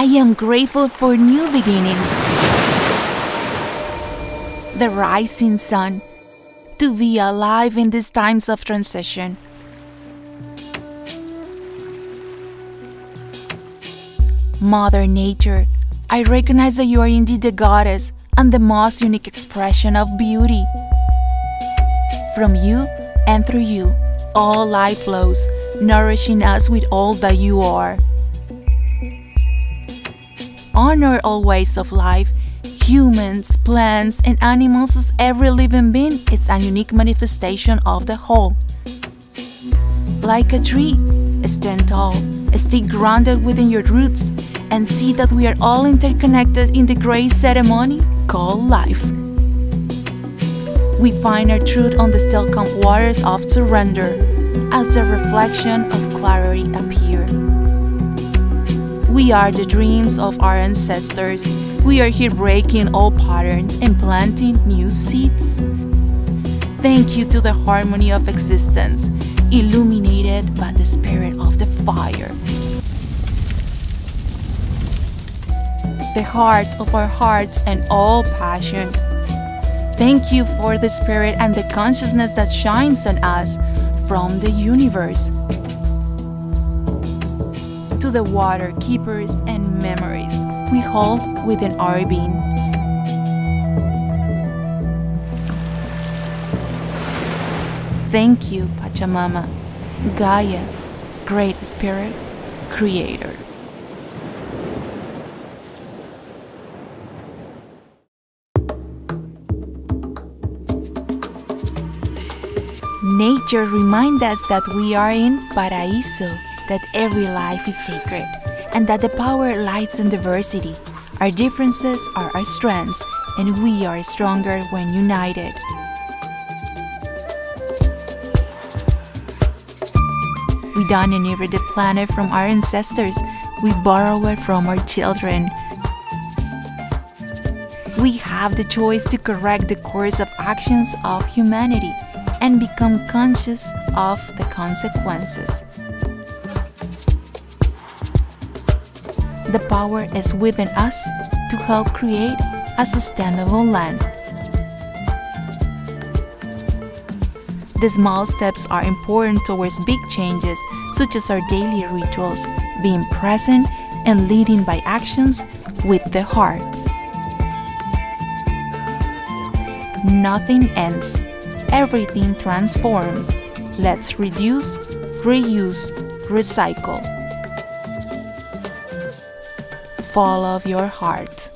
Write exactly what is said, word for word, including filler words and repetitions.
I am grateful for new beginnings. The rising sun, to be alive in these times of transition. Mother Nature, I recognize that you are indeed the goddess and the most unique expression of beauty. From you and through you, all life flows, nourishing us with all that you are. Honor all ways of life, humans, plants, and animals, as every living being is a unique manifestation of the whole. Like a tree, stand tall, stay grounded within your roots, and see that we are all interconnected in the great ceremony called life. We find our truth on the still calm waters of surrender, as the reflection of clarity appear. We are the dreams of our ancestors. We are here breaking all patterns and planting new seeds. Thank you to the harmony of existence, illuminated by the spirit of the fire. The heart of our hearts and all passion. Thank you for the spirit and the consciousness that shines on us from the universe. To the water, keepers, and memories we hold within our being. Thank you, Pachamama, Gaia, Great Spirit, Creator. Nature reminds us that we are in Paraíso, that every life is sacred, and that the power lies in diversity. Our differences are our strengths, and we are stronger when united. We don't inherit the planet from our ancestors, we borrow it from our children. We have the choice to correct the course of actions of humanity and become conscious of the consequences. The power is within us to help create a sustainable land. The small steps are important towards big changes, such as our daily rituals, being present and leading by actions with the heart. Nothing ends. Everything transforms. Let's reduce, reuse, recycle. Follow your heart.